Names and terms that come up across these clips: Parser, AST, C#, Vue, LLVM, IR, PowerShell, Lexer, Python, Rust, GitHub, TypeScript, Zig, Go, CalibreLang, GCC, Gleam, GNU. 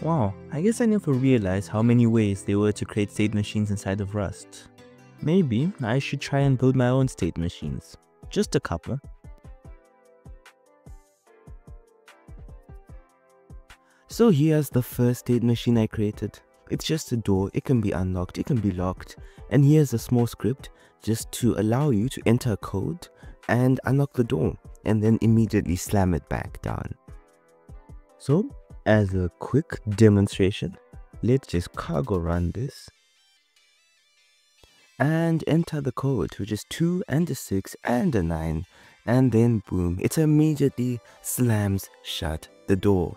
Wow, I guess I never realized how many ways there were to create state machines inside of Rust. Maybe I should try and build my own state machines. Just a couple. So here's the first state machine I created. It's just a door, it can be unlocked, it can be locked. And here's a small script just to allow you to enter code and unlock the door and then immediately slam it back down. So, as a quick demonstration, let's just cargo run this and enter the code, which is 2 and a 6 and a 9, and then boom, it immediately slams shut the door.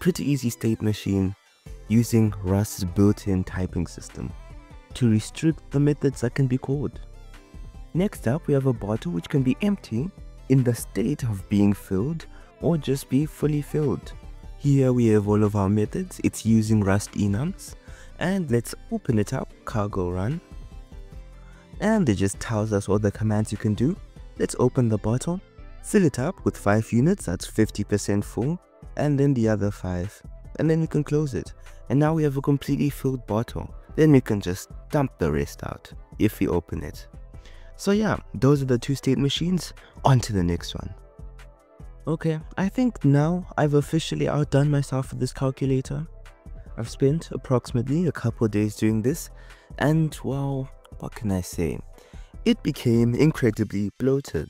Pretty easy state machine using Rust's built-in typing system to restrict the methods that can be called. Next up, we have a bottle which can be empty in the state of being filled or just be fully filled. Here we have all of our methods. It's using Rust enums, and let's open it up, cargo run, and it just tells us all the commands you can do. Let's open the bottle, fill it up with 5 units, that's 50% full, and then the other 5, and then we can close it, and now we have a completely filled bottle. Then we can just dump the rest out if we open it. So yeah, those are the 2 state machines. On to the next one. Okay, I think now I've officially outdone myself with this calculator. I've spent approximately a couple days doing this, and well, what can I say? It became incredibly bloated.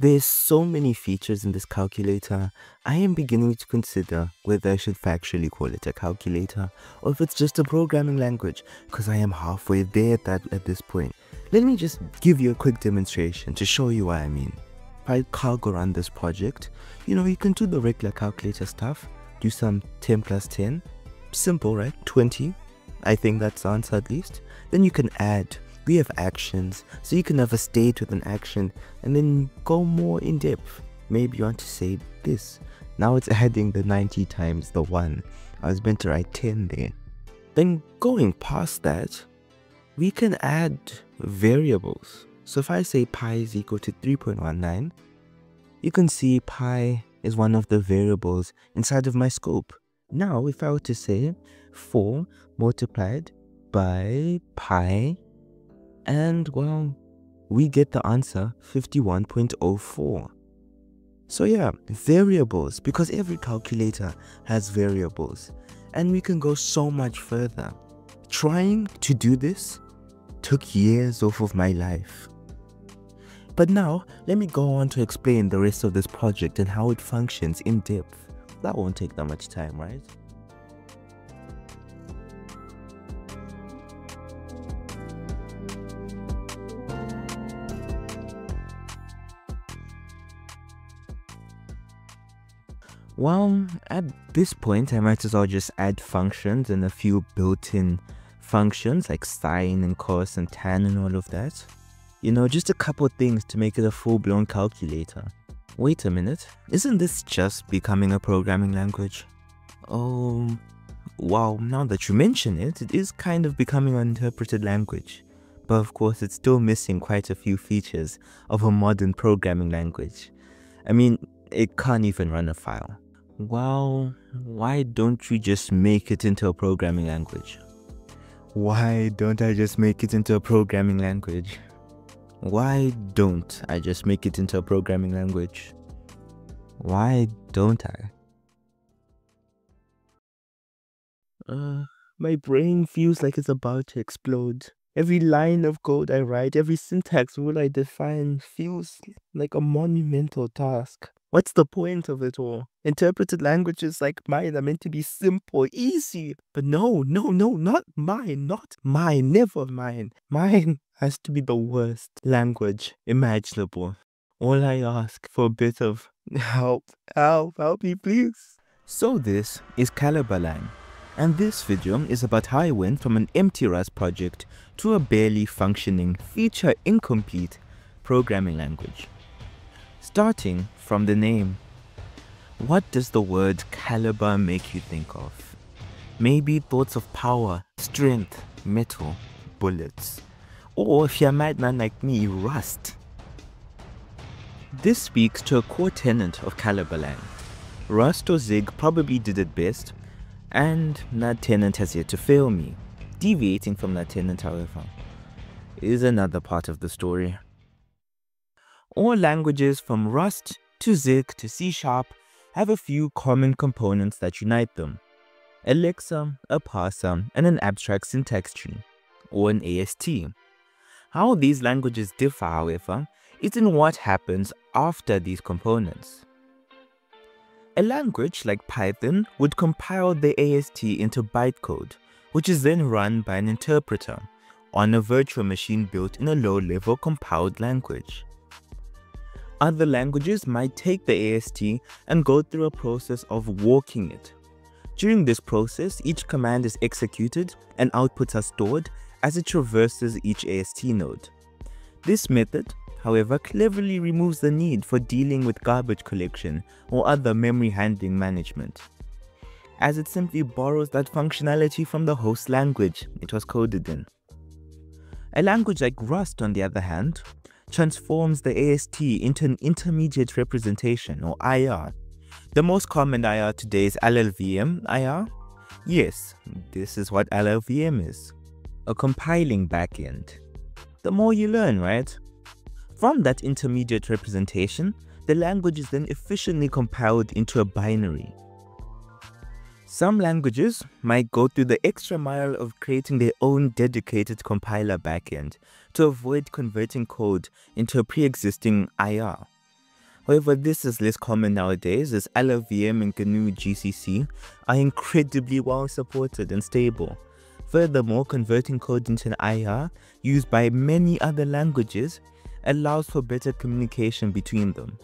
There's so many features in this calculator, I am beginning to consider whether I should factually call it a calculator or if it's just a programming language, because I am halfway there at this point. Let me just give you a quick demonstration to show you what I mean. If I cargo run this project, you know, you can do the regular calculator stuff, do some 10 plus 10, simple, right? 20, I think that's the answer at least. Then you can add, we have actions, so you can have a state with an action and then go more in depth. Maybe you want to say this, now it's adding the 90 times the 1, I was meant to write 10 there. Then going past that, we can add variables. So if I say pi is equal to 3.19, you can see pi is one of the variables inside of my scope. Now if I were to say 4 multiplied by pi, and well, we get the answer 51.04. So yeah, variables, because every calculator has variables, and we can go so much further. Trying to do this took years off of my life. But now, let me go on to explain the rest of this project and how it functions in depth. That won't take that much time, right? Well, at this point, I might as well just add functions and a few built-in functions like sine and cos and tan and all of that. You know, just a couple of things to make it a full-blown calculator. Wait a minute, isn't this just becoming a programming language? Oh, wow, now that you mention it, it is kind of becoming an interpreted language. But of course, it's still missing quite a few features of a modern programming language. I mean, it can't even run a file. Well, why don't you just make it into a programming language? Why don't I just make it into a programming language? Why don't I just make it into a programming language? Why don't I? My brain feels like it's about to explode. Every line of code I write, every syntax rule I define feels like a monumental task. What's the point of it all? Interpreted languages like mine are meant to be simple, easy. But no, not mine, never mine. Mine has to be the worst language imaginable. All I ask for a bit of help me please. So this is CalibreLang, and this video is about how I went from an empty Rust project to a barely functioning, feature incomplete programming language. Starting from the name, what does the word caliber make you think of? Maybe thoughts of power, strength, metal, bullets, or if you're a madman like me, rust. This speaks to a core tenet of CalibreLang. Rust or Zig probably did it best, and that tenant has yet to fail me. Deviating from that tenant, however, is another part of the story. All languages from Rust to Zig to C# have a few common components that unite them: a lexer, a parser, and an abstract syntax tree, or an AST. How these languages differ, however, is in what happens after these components. A language like Python would compile the AST into bytecode, which is then run by an interpreter on a virtual machine built in a low-level compiled language. Other languages might take the AST and go through a process of walking it. During this process, each command is executed and outputs are stored as it traverses each AST node. This method, however, cleverly removes the need for dealing with garbage collection or other memory handling management, as it simply borrows that functionality from the host language it was coded in. A language like Rust, on the other hand, transforms the AST into an intermediate representation, or IR. The most common IR today is LLVM IR. Yes, this is what LLVM is, a compiling backend. The more you learn, right? From that intermediate representation, the language is then efficiently compiled into a binary. Some languages might go through the extra mile of creating their own dedicated compiler backend to avoid converting code into a pre-existing IR. However, this is less common nowadays, as LLVM and GNU GCC are incredibly well supported and stable. Furthermore, converting code into an IR used by many other languages allows for better communication between them.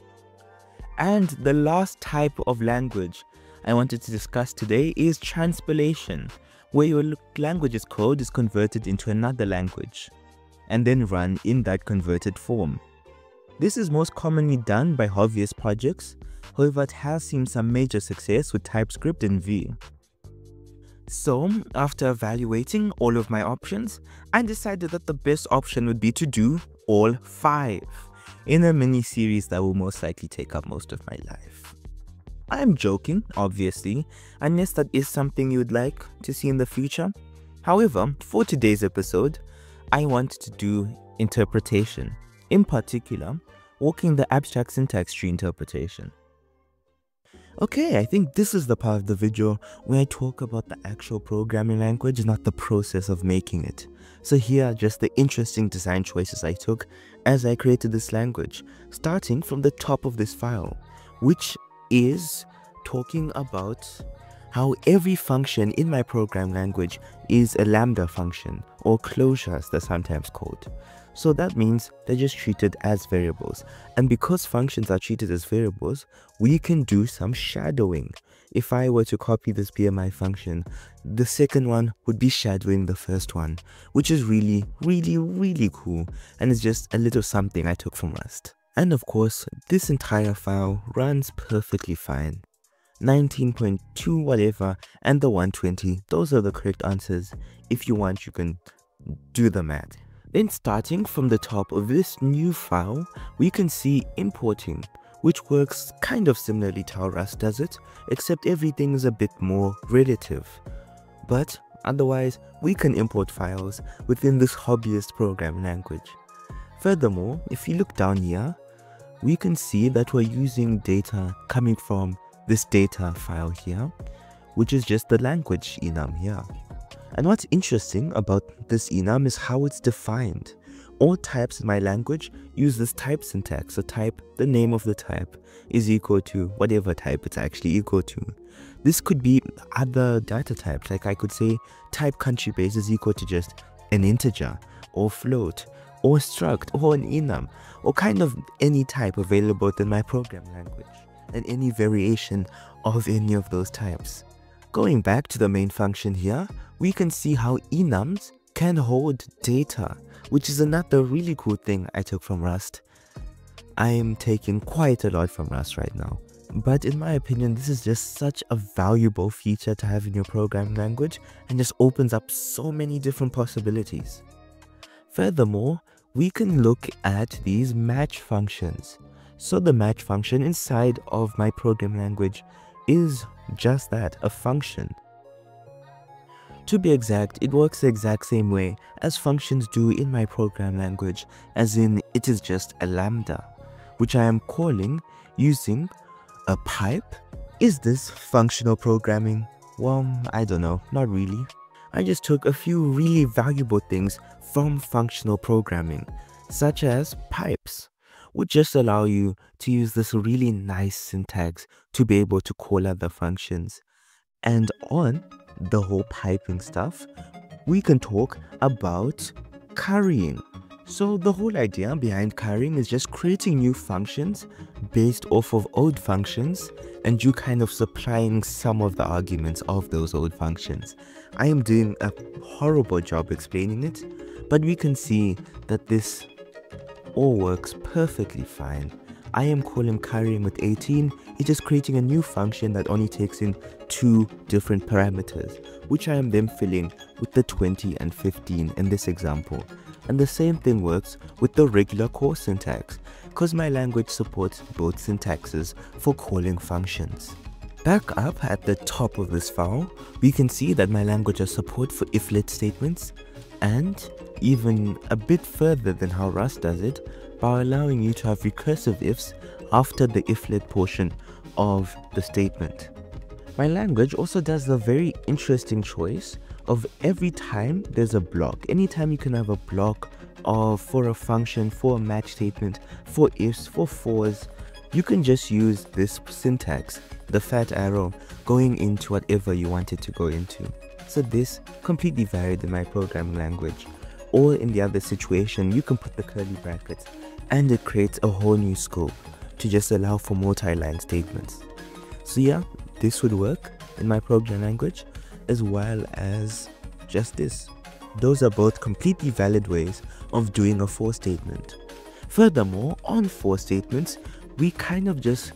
And the last type of language I wanted to discuss today is transpilation, where your language's code is converted into another language and then run in that converted form. This is most commonly done by hobbyist projects, however it has seen some major success with TypeScript and Vue. So, after evaluating all of my options, I decided that the best option would be to do all 5 in a mini-series that will most likely take up most of my life. I'm joking, obviously, unless that is something you'd like to see in the future. However, for today's episode, I wanted to do interpretation, in particular, walking the abstract syntax tree interpretation. Okay, I think this is the part of the video where I talk about the actual programming language, not the process of making it. So here are just the interesting design choices I took as I created this language, starting from the top of this file, which is talking about how every function in my program language is a lambda function, or closure as they're sometimes called. So that means they're just treated as variables. And because functions are treated as variables, we can do some shadowing. If I were to copy this PMI function, the second one would be shadowing the first one, which is really, really, really cool. And it's just a little something I took from Rust. And of course, this entire file runs perfectly fine. 19.2 whatever and the 120, those are the correct answers. If you want, you can do the math. Then starting from the top of this new file, we can see importing, which works kind of similarly to how Rust does it, except everything is a bit more relative. But otherwise, we can import files within this hobbyist program language. Furthermore, if you look down here, we can see that we're using data coming from this data file here, which is just the language enum here. And what's interesting about this enum is how it's defined. All types in my language use this type syntax. So type, the name of the type, is equal to whatever type it's actually equal to. This could be other data types, like I could say type country base is equal to just an integer, or float, or struct, or an enum, or kind of any type available in my program language, and any variation of any of those types. Going back to the main function here, we can see how enums can hold data, which is another really cool thing I took from Rust. I am taking quite a lot from Rust right now, but in my opinion, this is just such a valuable feature to have in your programming language, and just opens up so many different possibilities. Furthermore, we can look at these match functions. So the match function inside of my program language is just that, a function. To be exact, it works the exact same way as functions do in my program language, as in it is just a lambda, which I am calling using a pipe. Is this functional programming? Well, I don't know, not really. I just took a few really valuable things from functional programming, such as pipes, which just allow you to use this really nice syntax to be able to call other functions. And on the whole piping stuff, we can talk about currying. So the whole idea behind currying is just creating new functions based off of old functions, and you kind of supplying some of the arguments of those old functions. I am doing a horrible job explaining it, but we can see that this all works perfectly fine. I am calling currying with 18, it is creating a new function that only takes in 2 different parameters, which I am then filling with the 20 and 15 in this example. And the same thing works with the regular core syntax, because my language supports both syntaxes for calling functions. Back up at the top of this file, we can see that my language has support for iflet statements, and even a bit further than how Rust does it, by allowing you to have recursive ifs after the iflet portion of the statement. My language also does the very interesting choice of every time there's a block. Anytime you can have a block for a function, for a match statement, for ifs, for fors, you can just use this syntax, the fat arrow, going into whatever you want it to go into. So this completely varied in my programming language. Or in the other situation, you can put the curly brackets and it creates a whole new scope to just allow for multi-line statements. So yeah, this would work in my programming language, as well as just this. Those are both completely valid ways of doing a for statement. Furthermore, on for statements, we kind of just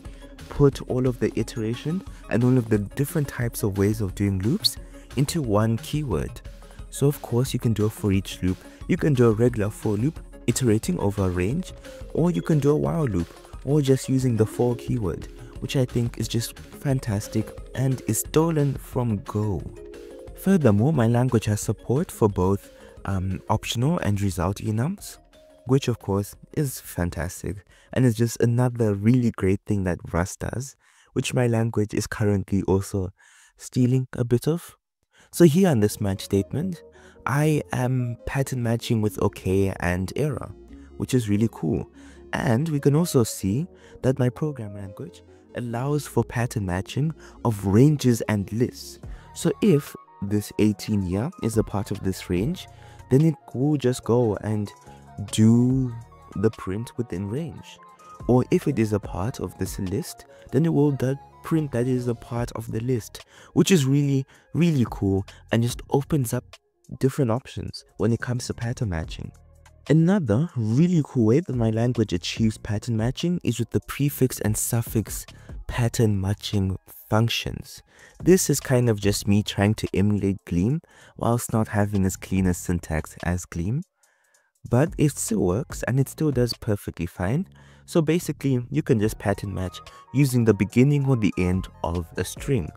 put all of the iteration and all of the different types of ways of doing loops into one keyword. So of course you can do a for each loop, you can do a regular for loop iterating over a range, or you can do a while loop, or just using the for keyword, which I think is just fantastic and is stolen from Go. Furthermore, my language has support for both optional and result enums, which of course is fantastic and is just another really great thing that Rust does, which my language is currently also stealing a bit of. So here on this match statement, I am pattern matching with OK and error, which is really cool. And we can also see that my program language allows for pattern matching of ranges and lists. So if this 18 here is a part of this range, then it will just go and do the print within range. Or if it is a part of this list, then it will print that is a part of the list, which is really, really cool and just opens up different options when it comes to pattern matching. Another really cool way that my language achieves pattern matching is with the prefix and suffix pattern matching functions. This is kind of just me trying to emulate Gleam whilst not having as clean a syntax as Gleam, but it still works and it still does perfectly fine. So basically, you can just pattern match using the beginning or the end of a string.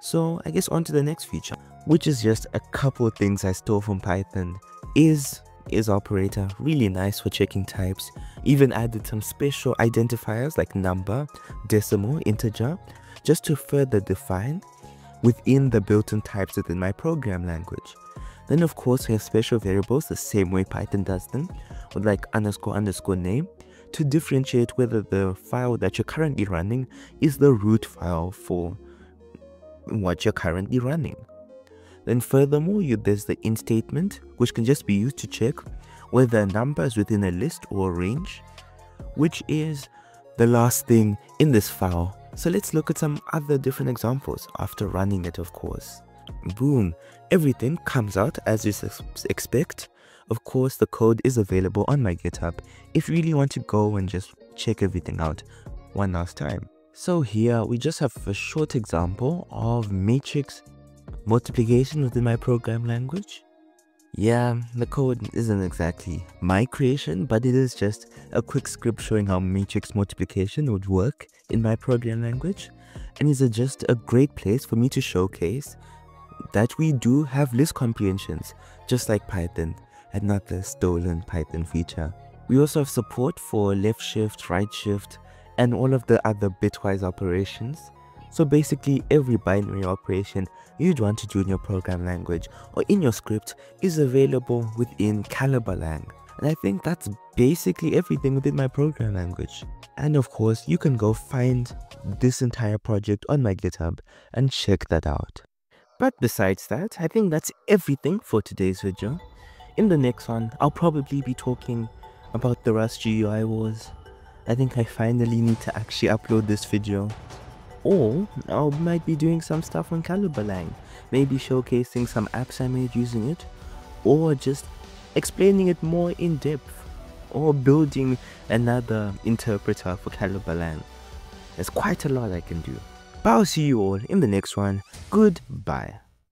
So I guess on to the next feature, which is just a couple of things I stole from Python. Is operator, really nice for checking types. Even added some special identifiers like number, decimal, integer, just to further define within the built-in types within my program language. Then of course we have special variables the same way Python does them, with like underscore underscore name, to differentiate whether the file that you're currently running is the root file for what you're currently running. Then furthermore, there's the int statement, which can just be used to check whether a number is within a list or a range, which is the last thing in this file. So let's look at some other different examples after running it, of course. Boom, everything comes out as you expect. Of course, the code is available on my GitHub if you really want to go and just check everything out one last time. So here we just have a short example of matrix multiplication within my program language. Yeah, the code isn't exactly my creation, but it is just a quick script showing how matrix multiplication would work in my program language, and it's just a great place for me to showcase that we do have list comprehensions, just like Python, and not the stolen Python feature. We also have support for left shift, right shift, and all of the other bitwise operations. So basically every binary operation you'd want to do in your program language or in your script is available within CalibreLang. And I think that's basically everything within my program language. And of course, you can go find this entire project on my GitHub and check that out. But besides that, I think that's everything for today's video. In the next one, I'll probably be talking about the Rust GUI wars. I think I finally need to actually upload this video. Or I might be doing some stuff on CalibreLang, maybe showcasing some apps I made using it, or just explaining it more in depth, or building another interpreter for CalibreLang. There's quite a lot I can do. But I'll see you all in the next one. Goodbye.